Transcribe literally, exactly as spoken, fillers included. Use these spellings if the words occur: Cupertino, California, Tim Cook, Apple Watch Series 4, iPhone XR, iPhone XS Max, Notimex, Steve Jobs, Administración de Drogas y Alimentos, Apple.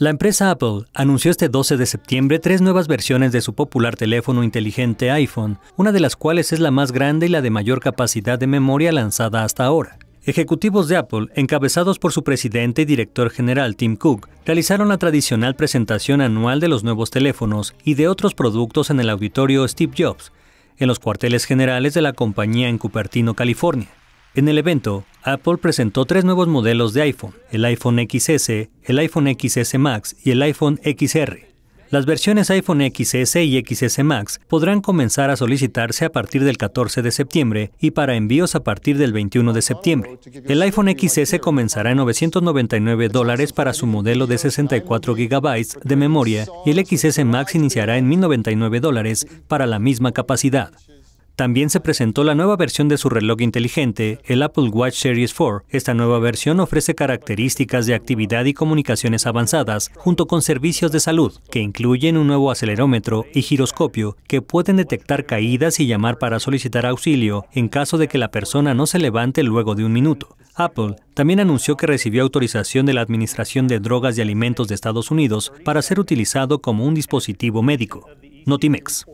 La empresa Apple anunció este doce de septiembre tres nuevas versiones de su popular teléfono inteligente iPhone, una de las cuales es la más grande y la de mayor capacidad de memoria lanzada hasta ahora. Ejecutivos de Apple, encabezados por su presidente y director general Tim Cook, realizaron la tradicional presentación anual de los nuevos teléfonos y de otros productos en el auditorio Steve Jobs, en los cuarteles generales de la compañía en Cupertino, California. En el evento, Apple presentó tres nuevos modelos de iPhone, el iPhone X S, el iPhone X S Max y el iPhone X R. Las versiones iPhone X S y X S Max podrán comenzar a solicitarse a partir del catorce de septiembre y para envíos a partir del veintiuno de septiembre. El iPhone X S comenzará en novecientos noventa y nueve dólares para su modelo de sesenta y cuatro gigabytes de memoria y el X S Max iniciará en mil noventa y nueve dólares para la misma capacidad. También se presentó la nueva versión de su reloj inteligente, el Apple Watch Series cuatro. Esta nueva versión ofrece características de actividad y comunicaciones avanzadas, junto con servicios de salud, que incluyen un nuevo acelerómetro y giroscopio, que pueden detectar caídas y llamar para solicitar auxilio en caso de que la persona no se levante luego de un minuto. Apple también anunció que recibió autorización de la Administración de Drogas y Alimentos de Estados Unidos para ser utilizado como un dispositivo médico. Notimex.